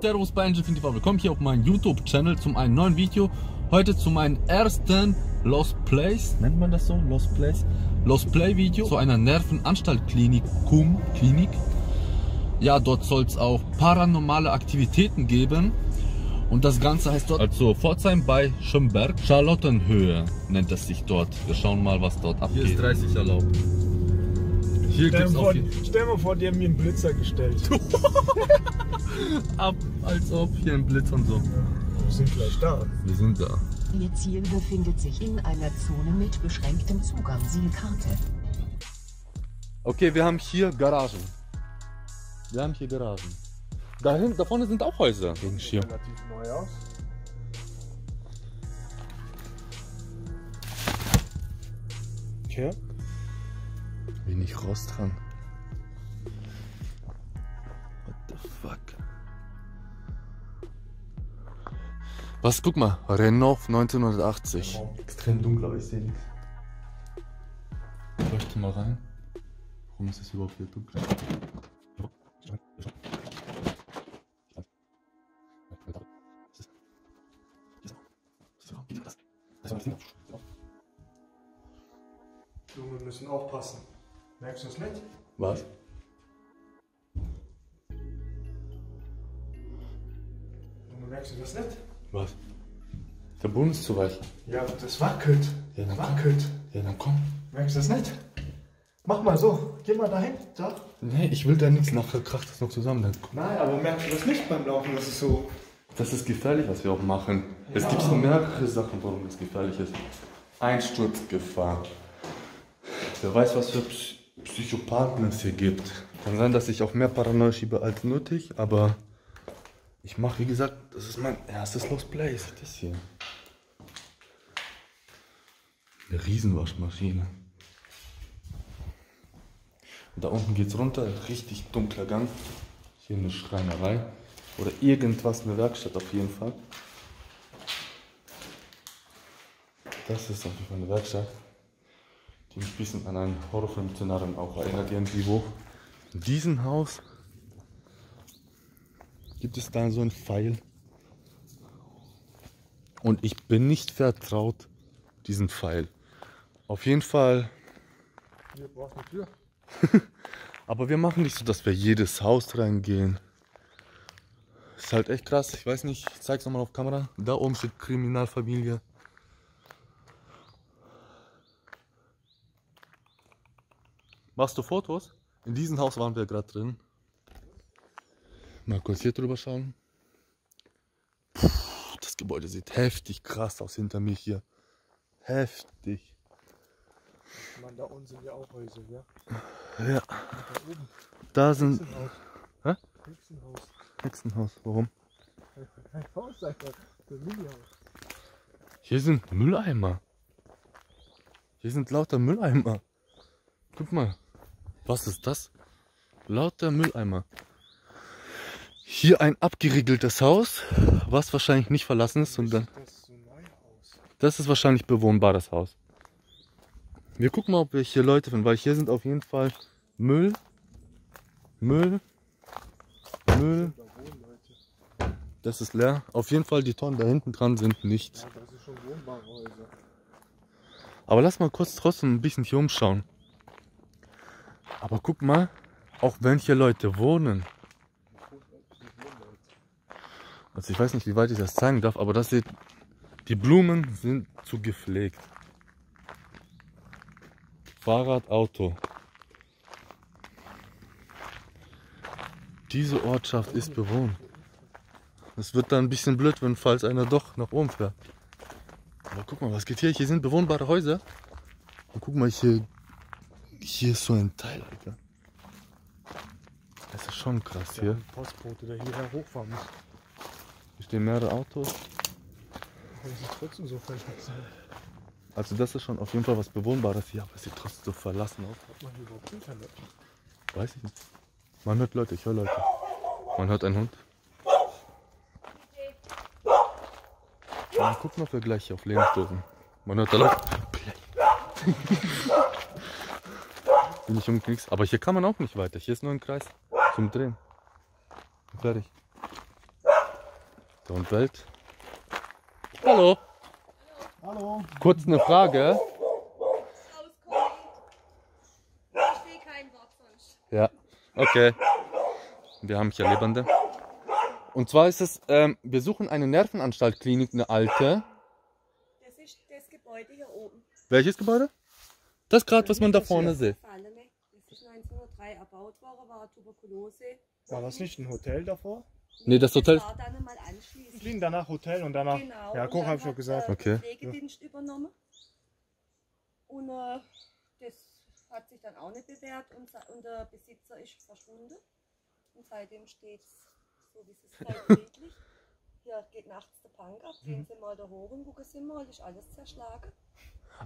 Servus bei ChickaboomTV, willkommen hier auf meinem YouTube-Channel zu einem neuen Video. Heute zu meinem ersten Lost Place, nennt man das so? Lost Place? Lost Play Video zu einer Nervenanstaltklinik. Ja, dort soll es auch paranormale Aktivitäten geben. Und das Ganze heißt dort also Pforzheim bei Schönberg. Charlottenhöhe nennt es sich dort. Wir schauen mal, was dort abgeht. Hier ist 30 erlaubt. Hier stell mal vor, die haben mir einen Blitzer gestellt. Ab, als ob hier ein Blitz und so. Ja, wir sind gleich da. Wir sind da. Ihr Ziel befindet sich in einer Zone mit beschränktem Zugang. Zielkarte. Okay, wir haben hier Garagen. Da vorne sind auch Häuser. Das sieht relativ neu aus. Okay. Wenig Rost dran. What the fuck? Was, guck mal, Rennhof 1980. Extrem dunkel, aber ich sehe nichts. Ich leuchte mal rein. Warum ist es überhaupt hier dunkel? Junge, wir müssen aufpassen. Merkst du es nicht? Was? Junge, merkst du das nicht? Was? Der Boden ist zu weich. Ja, das wackelt. Ja, dann wackelt. Komm. Ja, dann komm. Merkst du das nicht? Mach mal so. Geh mal dahin. Da. Nee, ich will da nichts. Nachher kracht das noch zusammen. Dann komm. Nein, aber merkst du das nicht beim Laufen? Das ist so. Das ist gefährlich, was wir auch machen. Ja. Es gibt so mehrere Sachen, warum das gefährlich ist. Einsturzgefahr. Wer weiß, was für Psychopathen es hier gibt. Kann sein, dass ich auch mehr Paranoia schiebe als nötig, aber ich mache, wie gesagt, das ist mein erstes Lost Place. Das hier. Eine Riesenwaschmaschine. Und da unten geht's runter, richtig dunkler Gang. Hier eine Schreinerei. Oder irgendwas, eine Werkstatt auf jeden Fall. Das ist auf jeden Fall eine Werkstatt. Die mich ein bisschen an einen Horrorfilm-Szenarien auch erinnert, irgendwie wo. In diesem Haus gibt es da so einen Pfeil. Und ich bin nicht vertraut, diesen Pfeil. Auf jeden Fall. Hier braucht eine Tür. Aber wir machen nicht so, dass wir jedes Haus reingehen. Ist halt echt krass, ich weiß nicht, ich zeig's nochmal auf Kamera. Da oben steht Kriminalfamilie. Machst du Fotos? In diesem Haus waren wir gerade drin. Mal kurz hier drüber schauen. Puh, das Gebäude sieht heftig krass aus hinter mir hier. Heftig. Mann, da unten sind ja auch Häuser, ja? Ja. Da oben. Da sind... Hexenhaus. Hä? Hexenhaus. Hexenhaus, warum? Ein Haus einfach, ein Müllhaus. Hier sind Mülleimer. Hier sind lauter Mülleimer. Guck mal. Was ist das? Lauter Mülleimer. Hier ein abgeriegeltes Haus, was wahrscheinlich nicht verlassen ist. Und dann, das ist wahrscheinlich bewohnbares Haus. Wir gucken mal, ob wir hier Leute finden, weil hier sind auf jeden Fall Müll. Das ist leer. Auf jeden Fall die Tonnen da hinten dran sind nicht. Ja, das ist schon wohnbare Häuser. Aber lass mal kurz trotzdem ein bisschen hier umschauen. Aber guck mal, auch wenn hier Leute wohnen. Also ich weiß nicht, wie weit ich das zeigen darf, aber das sieht, die Blumen sind zu gepflegt. Fahrrad, Auto. Diese Ortschaft ist bewohnt. Es wird dann ein bisschen blöd, wenn falls einer doch nach oben fährt. Aber guck mal, was geht hier? Hier sind bewohnbare Häuser. Und guck mal, hier ist so ein Teil, Alter. Das ist schon krass hier. Ja, Postbote, der hierher hochfahren muss. Hier stehen mehrere Autos. Aber das ist trotzdem so verlassen. Also das ist schon auf jeden Fall was Bewohnbares hier, aber es sieht trotzdem so verlassen aus. Hat man hier überhaupt Internet? Weiß ich nicht. Man hört Leute, ich höre Leute. Man hört einen Hund. Mal gucken, ob wir gleich hier auf Leben stoßen. Man hört da Leute. Bin ich umknicks. Aber hier kann man auch nicht weiter. Hier ist nur ein Kreis zum Drehen. Fertig. So ein Welt. Hallo. Hallo. Kurz eine Frage. Ich will kein Wort sonst. Ja, okay. Wir haben hier Lebende. Und zwar ist es, wir suchen eine Nervenanstaltklinik, eine alte. Das ist das Gebäude hier oben. Welches Gebäude? Das gerade, was man da vorne sieht. Das ist 1903 erbaut worden, war Tuberkulose. War das nicht ein Hotel davor? Nee, das Hotel. Das war dann mal anschließend. Fliegen danach Hotel und danach. Genau, ja, Koch habe ich schon gesagt. Okay. Pflegedienst übernommen. Und das hat sich dann auch nicht bewährt und der Besitzer ist verschwunden. Und seitdem steht es so, wie es ist, halt friedlich. Hier geht nachts der Punk ab, gehen Sie mal da hoch und gucken Sie mal, ist alles zerschlagen.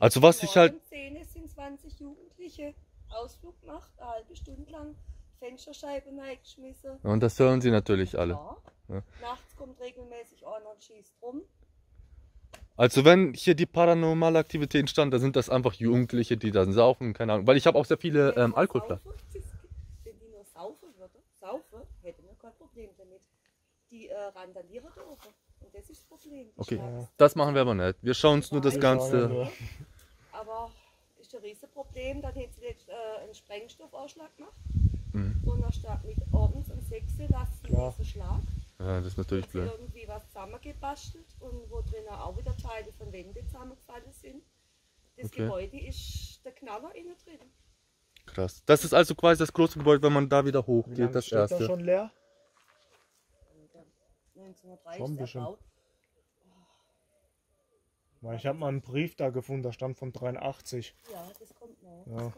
Also, was ich halt. Szene sind 20 Jugendliche. Ausflug gemacht, eine halbe Stunde lang, Fensterscheibe reingeschmissen. Und das hören sie natürlich alle. Ja. Ja. Nachts kommt regelmäßig einer und schießt rum. Also wenn hier die paranormale Aktivitäten stand, dann sind das einfach Jugendliche, die da saufen, keine Ahnung. Weil ich habe auch sehr viele Alkoholflaschen. Wenn die nur saufen würden, hätten wir kein Problem damit. Die randalieren da oben. Und das ist das Problem. Okay, das machen wir aber nicht. Wir schauen uns nur das Ganze. Aber... Das ist ein Riesenproblem, dann hätte sie jetzt einen Sprengstoffausschlag gemacht. Und dann stark mit abends um 6 Uhr lassen sie Schlag. Ja, das ist natürlich blöd. Da hat irgendwie was zusammengebastelt und wo drinnen auch wieder Teile von Wänden zusammengefallen sind. Das Gebäude ist der Knaller innen drin. Krass. Das ist also quasi das große Gebäude, wenn man da wieder hochgeht. Wie lange das steht erste. Da schon leer? 1930 erbaut. Ich habe mal einen Brief da gefunden, da stand von 83. Ja, das kommt noch.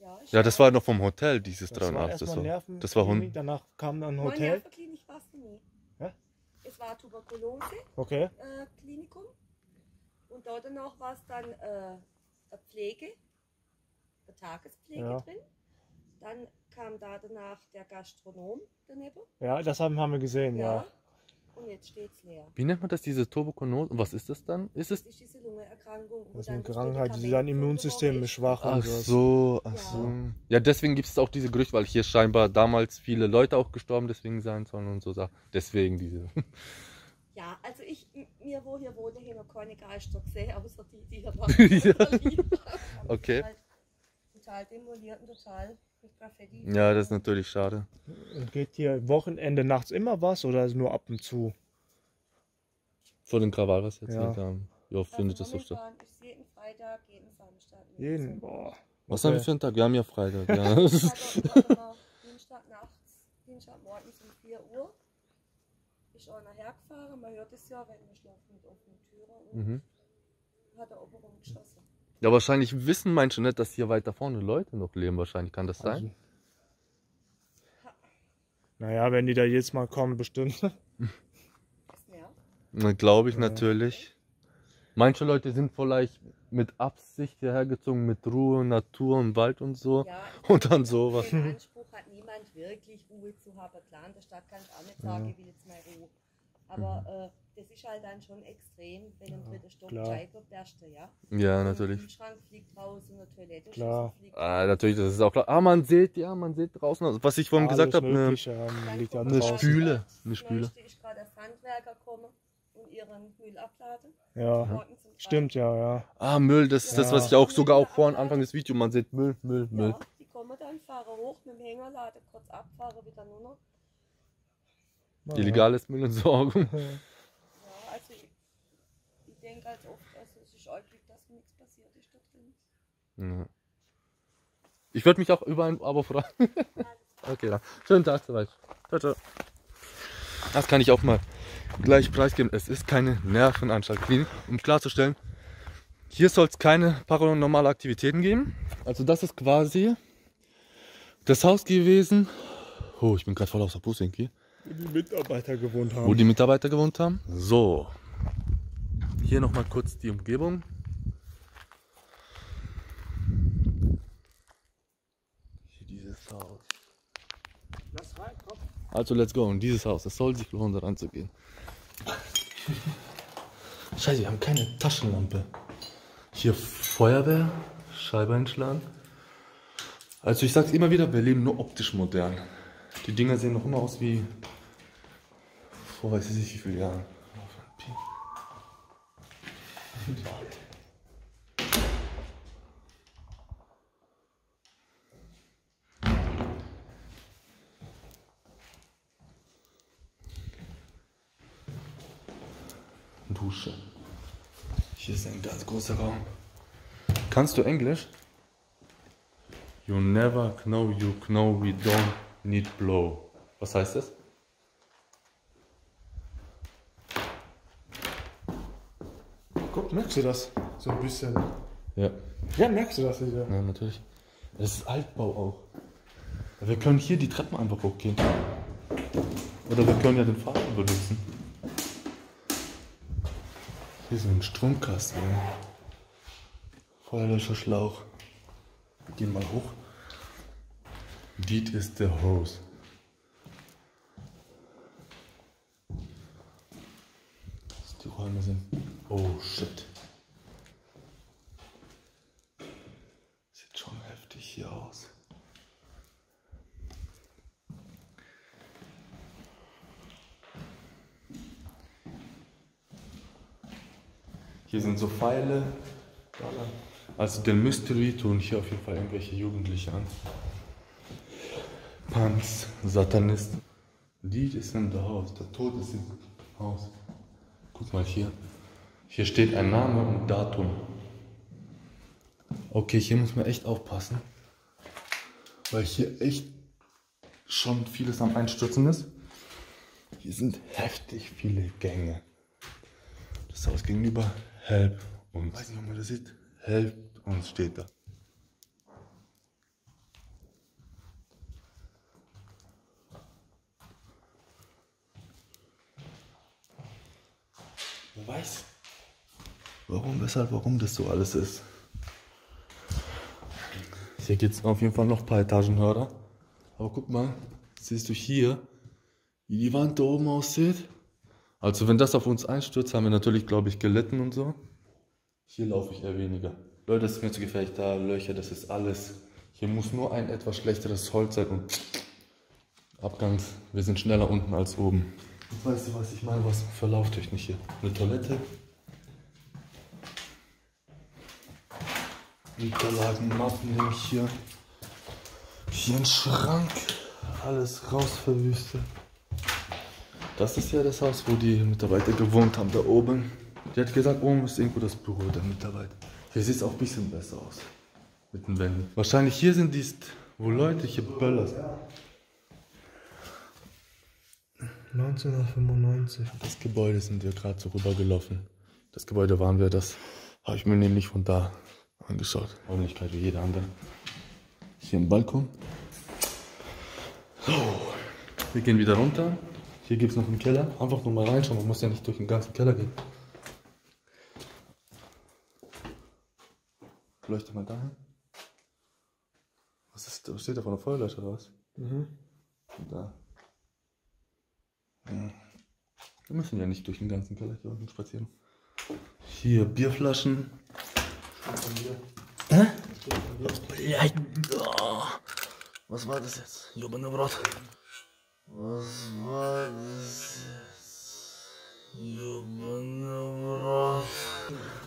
Ja, das, das war noch vom Hotel, dieses das 83. War das war Hund. Danach kam dann ein Hotel. Nein, Nervenklinik war es nie. Ja? Es war Tuberkulose, Klinikum. Und dort danach war es dann eine Pflege, eine Tagespflege drin. Dann kam da danach der Gastronom daneben. Ja, das haben wir gesehen, ja. Und jetzt steht's leer. Wie nennt man das, diese Tuberkulose? Was ist das dann? Ist es? Das ist diese Lungenerkrankung. Das ist eine Krankheit, die dein Immunsystem ist schwach. Ach so, ach so. Ja, deswegen gibt es auch diese Gerüchte, weil hier scheinbar damals viele Leute auch gestorben deswegen sein sollen und so Sachen. Deswegen diese. Ja, also mir wo hier wohne, hier noch keine Geister gesehen, außer die hier waren. Okay. Total demoliert und total. Ja, das ist natürlich schade. Geht hier Wochenende nachts immer was oder ist nur ab und zu? Vor dem Krawall was jetzt? Ja, findet das so statt. Ist jeden Freitag, jeden Samstag. Jeden? Boah. Was haben wir für einen Tag? Wir haben ja Freitag. Ja. Dienstag nachts, Dienstag morgens um 4 Uhr ist einer hergefahren. Man hört es ja, wenn man schlafen mit offenen Türen und hat er oben rumgeschossen. Ja, wahrscheinlich wissen Menschen nicht, dass hier weiter vorne Leute noch leben. Wahrscheinlich kann das sein. Naja, wenn die da jetzt mal kommen, bestimmt. Glaube ich natürlich. Manche Leute sind vielleicht mit Absicht hierher gezogen, mit Ruhe, Natur und Wald und so. Ja, und dann sowas. Den Anspruch hat niemand wirklich, Ruhe zu haben. Klar, in der Stadt kann ich auch nicht sagen, ich will jetzt mal Ruhe. Aber das ist halt dann schon extrem, wenn im dritten Stock Scheibe berste, ja, natürlich. Der Schrank fliegt raus und der Toilette fliegt raus. Natürlich, das ist auch klar. Ah, man sieht draußen, also, was ich vorhin gesagt habe, eine Spüle. Eine Spüle. Ich gerade als Handwerker komme und ihren Müll abladen. Ja, stimmt, ja. Ah, Müll, das ist das, was ich auch sogar vorhin Anfang des Videos, man sieht Müll, Müll. Ja, die kommen dann, fahren hoch mit dem Hänger, laden kurz ab, fahren wieder nur noch. Illegales Müllentsorgung. Ja, also ich denke halt oft, also es ist eigentlich, dass nichts passiert ist da drin. Ja. Ich würde mich auch über ein Abo freuen. Okay, dann. Schönen Tag soweit. Ciao, ciao. Das kann ich auch mal gleich preisgeben. Es ist keine Nervenanstalt-Klinik. Um klarzustellen, hier soll es keine paranormale Aktivitäten geben. Also das ist quasi das Haus gewesen. Oh, ich bin gerade voll aus der Puste hier. Wo die Mitarbeiter gewohnt haben. So. Hier nochmal kurz die Umgebung. Hier dieses Haus. Lass rein, komm. Also let's go. Und dieses Haus. Es soll sich lohnen, da ranzugehen. Scheiße, wir haben keine Taschenlampe. Hier Feuerwehr. Scheibe einschlagen. Also ich sag's immer wieder, wir leben nur optisch modern. Die Dinger sehen noch immer aus wie vor weiß ich nicht wie viele Jahren. Dusche. Hier ist ein ganz großer Raum. Kannst du Englisch? You never know, you know we don't need blow. Was heißt das? Guck, merkst du das? So ein bisschen. Ja. Ja, merkst du das wieder? Ja, natürlich. Das ist Altbau auch. Wir können hier die Treppen einfach hochgehen. Oder wir können ja den Fahrstuhl benutzen. Hier ist ein Stromkasten. Feuerlöscher Schlauch. Wir gehen mal hoch. Diet ist der Hose. Was die Räume sind. Oh shit. Sieht schon heftig hier aus. Hier sind so Pfeile. Also den Mystery tun hier auf jeden Fall irgendwelche Jugendliche an. Punks, Satanisten. Die ist in der Haus, der Tod ist im Haus. Guck mal hier. Hier steht ein Name und Datum. Okay, hier muss man echt aufpassen. Weil hier echt schon vieles am Einstürzen ist. Hier sind heftig viele Gänge. Das Haus gegenüber, help uns. Weiß nicht, ob man das sieht. Help uns steht da. Wer weiß, warum, weshalb, warum das so alles ist. Hier geht es auf jeden Fall noch ein paar Etagen höher. Aber guck mal, siehst du hier, wie die Wand da oben aussieht? Also wenn das auf uns einstürzt, haben wir natürlich, glaube ich, gelitten und so. Hier laufe ich eher weniger. Leute, das ist mir zu gefährlich, da Löcher, das ist alles. Hier muss nur ein etwas schlechteres Holz sein und Abgangs. Wir sind schneller unten als oben. Jetzt weißt du, was ich meine, was verlauft euch nicht hier. Eine Toilette. Unterlagen, Mappen nehme ich hier. Hier ein Schrank. Alles raus verwüstet. Das ist ja das Haus, wo die Mitarbeiter gewohnt haben, da oben. Die hat gesagt, oben ist irgendwo das Büro der Mitarbeiter. Hier sieht es auch ein bisschen besser aus. Mit den Wänden. Wahrscheinlich hier sind die, wo Leute hier böllern. 1995. Das Gebäude sind wir gerade so rübergelaufen. Das Gebäude waren wir, das habe ich mir nämlich von da angeschaut. Ordentlichkeit wie jeder andere. Hier im Balkon. So, wir gehen wieder runter. Hier gibt es noch einen Keller. Einfach nur mal reinschauen, man muss ja nicht durch den ganzen Keller gehen. Leuchte mal dahin. Was ist, was steht da von der Feuerlöscher raus? Mhm. Und da. Ja. Wir müssen ja nicht durch den ganzen Keller hier unten spazieren. Hier Bierflaschen. Hä? Was war das jetzt? Jobene Brot. Was war das jetzt?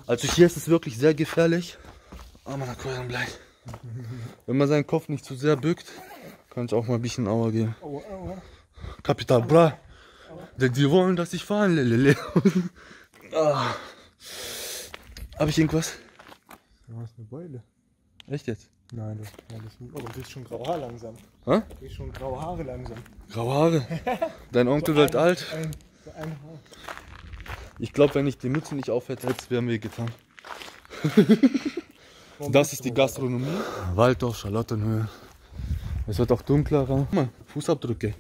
Also hier ist es wirklich sehr gefährlich. Oh, man hat Kohle gleich. Wenn man seinen Kopf nicht zu sehr bückt, kann es auch mal ein bisschen Aua geben. Kapital Bra. Denn sie wollen, dass ich fahren. Lelele. Ah. Hab ich irgendwas? Du hast eine Beule. Echt jetzt? Nein, das ist alles gut. Aber du kriegst schon graue Haare langsam. Hä? Du kriegst schon graue Haare langsam. Graue Haare? Dein Onkel wird alt. So ein Haar. Ich glaube, wenn ich die Mütze nicht aufhätte, hätte es mir wehgetan. Das ist die Gastronomie. Waldhof, Charlottenhöhe. Es wird auch dunkler. Guck mal, Fußabdrücke.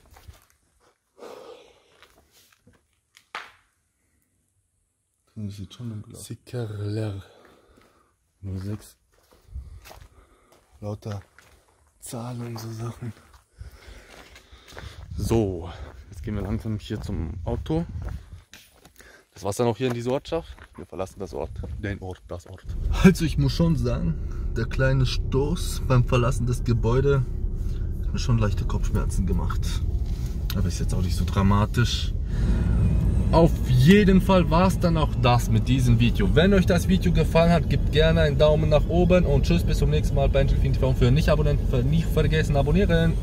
Das sieht schon dunkel aus. Sickerler. 06. Lauter Zahlen und so Sachen. So, jetzt gehen wir langsam hier zum Auto. Das war's dann auch hier in dieser Ortschaft. Wir verlassen das Ort, den Ort, das Ort. Also ich muss schon sagen, der kleine Stoß beim Verlassen des Gebäudes hat mir schon leichte Kopfschmerzen gemacht. Aber ist jetzt auch nicht so dramatisch. Auf jeden Fall war es dann auch das mit diesem Video. Wenn euch das Video gefallen hat, gebt gerne einen Daumen nach oben und tschüss, bis zum nächsten Mal bei ChickaboomTV. Und für Nicht-Abonnenten nicht vergessen, abonnieren.